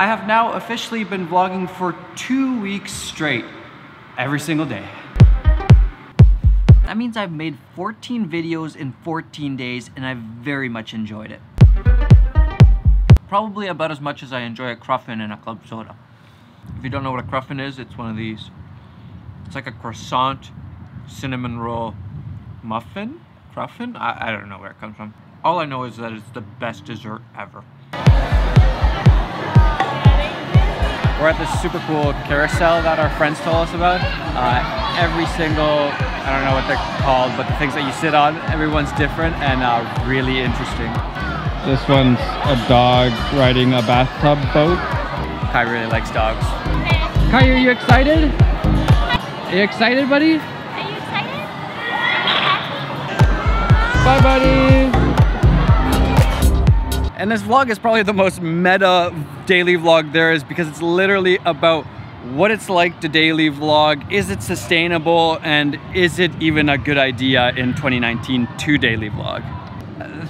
I have now officially been vlogging for 2 weeks straight, every single day. That means I've made 14 videos in 14 days and I've very much enjoyed it. Probably about as much as I enjoy a Cruffin and a club soda. If you don't know what a Cruffin is, it's one of these. It's like a croissant, cinnamon roll, muffin? Cruffin? I don't know where it comes from. All I know is that it's the best dessert ever. We're at this super cool carousel that our friends told us about. Every single, I don't know what they're called, but the things that you sit on, everyone's different and really interesting. This one's a dog riding a bathtub boat. Kai really likes dogs. Kai, are you excited? Are you excited, buddy? Are you excited? Bye, buddy. And this vlog is probably the most meta daily vlog there is, because it's literally about what it's like to daily vlog. Is it sustainable, and is it even a good idea in 2019 to daily vlog?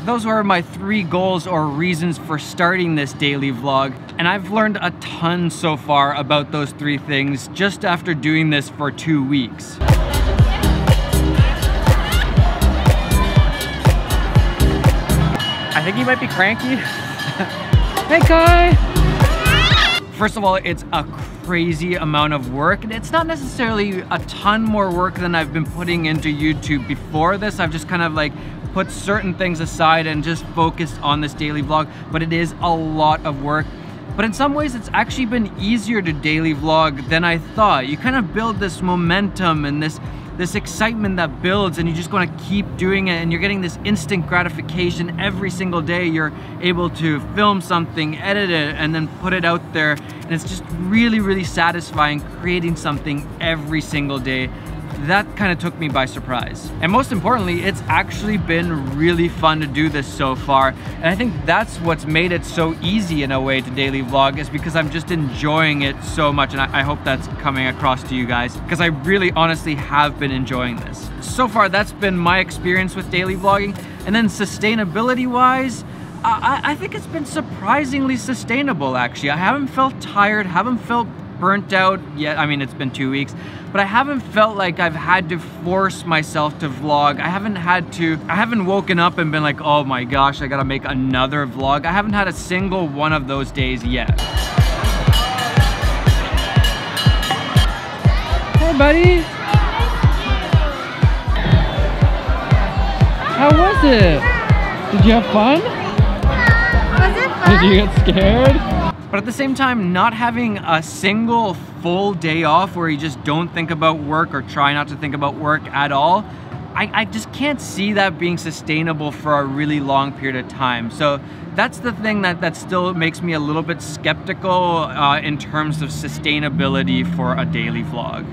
Those were my 3 goals or reasons for starting this daily vlog, and I've learned a ton so far about those 3 things just after doing this for 2 weeks. I think he might be cranky. Hey, Kai! First of all, it's a crazy amount of work. It's not necessarily a ton more work than I've been putting into YouTube before this. I've just kind of like put certain things aside and just focused on this daily vlog, but it is a lot of work. But in some ways, it's actually been easier to daily vlog than I thought. You kind of build this momentum and this excitement that builds, and you just want to keep doing it, and you're getting this instant gratification every single day. You're able to film something, edit it, and then put it out there, and it's just really, really satisfying creating something every single day. That kind of took me by surprise. And most importantly, it's actually been really fun to do this so far, and I think that's what's made it so easy in a way to daily vlog, is because I'm just enjoying it so much, and I hope that's coming across to you guys, because I really honestly have been enjoying this. So far, that's been my experience with daily vlogging. And then sustainability-wise, I think it's been surprisingly sustainable, actually. I haven't felt tired, haven't felt burnt out yet. I mean, it's been 2 weeks, but I haven't felt like I've had to force myself to vlog. I haven't woken up and been like, oh my gosh, I gotta make another vlog. I haven't had a single one of those days yet. Hey, buddy. How was it? Did you have fun? Was it fun? Did you get scared? But at the same time, not having a single full day off where you just don't think about work or try not to think about work at all, I just can't see that being sustainable for a really long period of time. So that's the thing that still makes me a little bit skeptical in terms of sustainability for a daily vlog.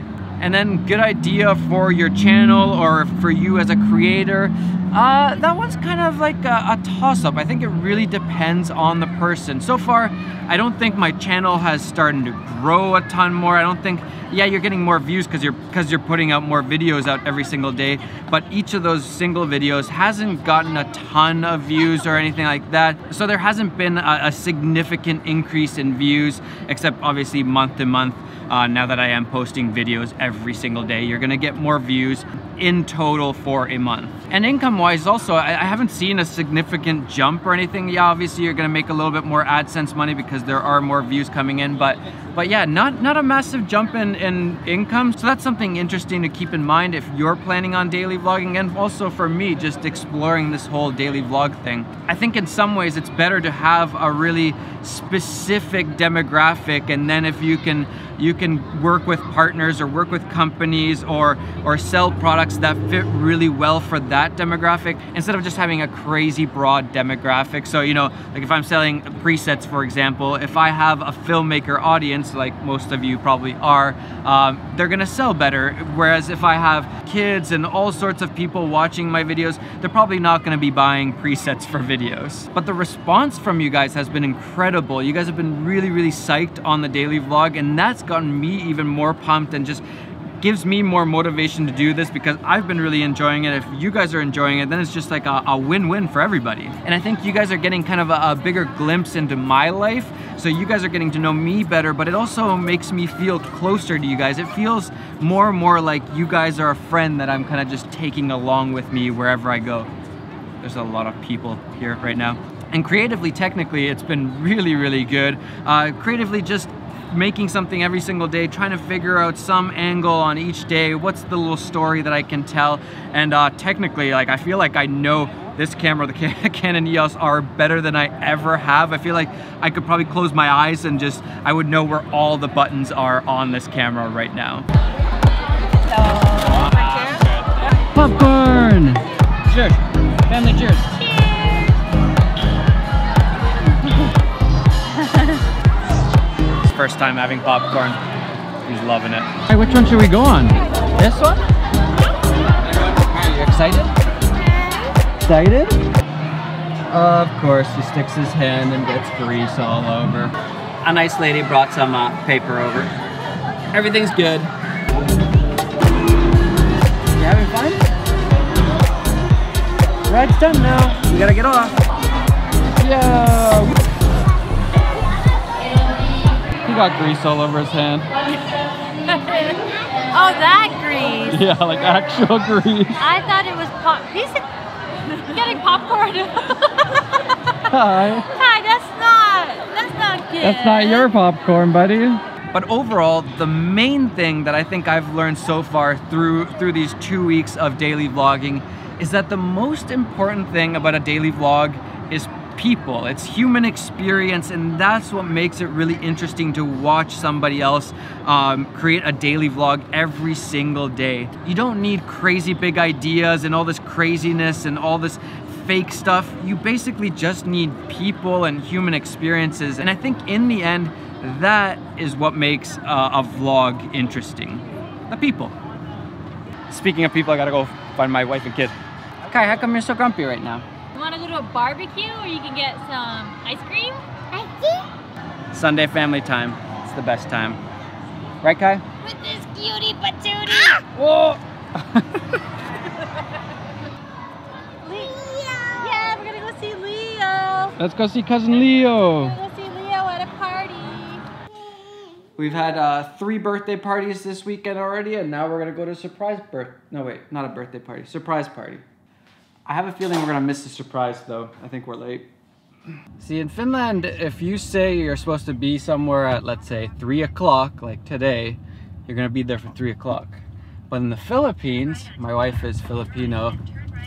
And then good idea for your channel or for you as a creator. That one's kind of like a toss-up. I think it really depends on the person. So far, I don't think my channel has started to grow a ton more. I don't think, yeah, you're getting more views because you're putting out more videos out every single day, but each of those single videos hasn't gotten a ton of views or anything like that. So there hasn't been a significant increase in views, except obviously month to month. Now that I am posting videos every single day, you're gonna get more views in total for a month. And income-wise also, I haven't seen a significant jump or anything. Yeah, obviously you're gonna make a little bit more AdSense money because there are more views coming in, but yeah, not a massive jump in income. So that's something interesting to keep in mind if you're planning on daily vlogging, and also for me, just exploring this whole daily vlog thing. I think in some ways it's better to have a really specific demographic, and then if you can work with partners or work with companies or sell products that fit really well for that demographic, instead of just having a crazy broad demographic. So, you know, like if I'm selling presets, for example, if I have a filmmaker audience, like most of you probably are, they're gonna sell better. Whereas if I have kids and all sorts of people watching my videos, they're probably not gonna be buying presets for videos. But the response from you guys has been incredible. You guys have been really, really psyched on the daily vlog, and that's gotten me even more pumped and just gives me more motivation to do this because I've been really enjoying it. If you guys are enjoying it, then it's just like a win-win for everybody. And I think you guys are getting kind of a bigger glimpse into my life. So you guys are getting to know me better, but it also makes me feel closer to you guys. It feels more and more like you guys are a friend that I'm kind of just taking along with me wherever I go. There's a lot of people here right now. And creatively, technically, it's been really, really good. Creatively, just making something every single day, trying to figure out some angle on each day. What's the little story that I can tell? And technically, like, I feel like I know this camera, the Canon EOS R, better than I ever have. I feel like I could probably close my eyes and just, I would know where all the buttons are on this camera right now. Hello. Popcorn! Cheers. Family cheers. First time having popcorn. He's loving it. Hey, which one should we go on? This one? Are you excited? Excited? Of course, he sticks his hand and gets grease all over. A nice lady brought some paper over. Everything's good. You having fun? Ride's done now. We gotta get off. Yo! Got grease all over his hand. Oh, that grease! Yeah, like actual grease. I thought it was pop. He's getting popcorn. Hi. Hi. That's not good. That's not your popcorn, buddy. But overall, the main thing that I think I've learned so far through these 2 weeks of daily vlogging is that the most important thing about a daily vlog is people. It's human experience, and that's what makes it really interesting to watch somebody else create a daily vlog every single day. You don't need crazy big ideas and all this craziness and all this fake stuff. You basically just need people and human experiences, and I think in the end that is what makes a vlog interesting. The people. Speaking of people, I gotta go find my wife and kid. Okay, how come you're so grumpy right now? You want to go to a barbecue, or you can get some ice cream? Ice cream? Sunday family time. It's the best time. Right, Kai? With this cutie patootie! Ah! Whoa! Leo! Yeah, we're going to go see Leo! Let's go see Cousin Leo! We're going to see Leo at a party! We've had 3 birthday parties this weekend already, and now we're going to go to a surprise not a birthday party. Surprise party. I have a feeling we're gonna miss the surprise though. I think we're late. See, in Finland, if you say you're supposed to be somewhere at, let's say, 3 o'clock, like today, you're gonna be there for 3 o'clock. But in the Philippines, my wife is Filipino,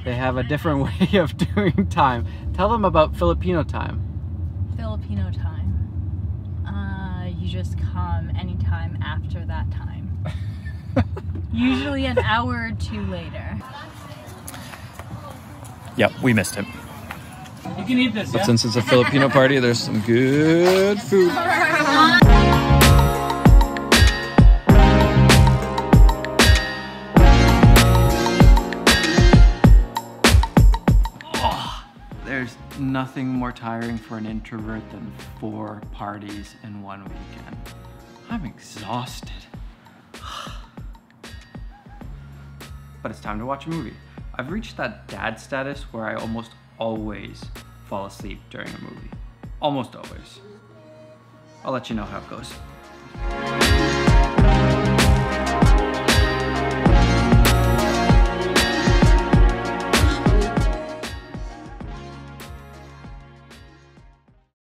they have a different way of doing time. Tell them about Filipino time. Filipino time. You just come anytime after that time. Usually an hour or 2 later. Yep, we missed him. You can eat this, but yeah? Since it's a Filipino party, there's some good food. Oh, there's nothing more tiring for an introvert than 4 parties in one weekend. I'm exhausted. But it's time to watch a movie. I've reached that dad status where I almost always fall asleep during a movie. Almost always. I'll let you know how it goes.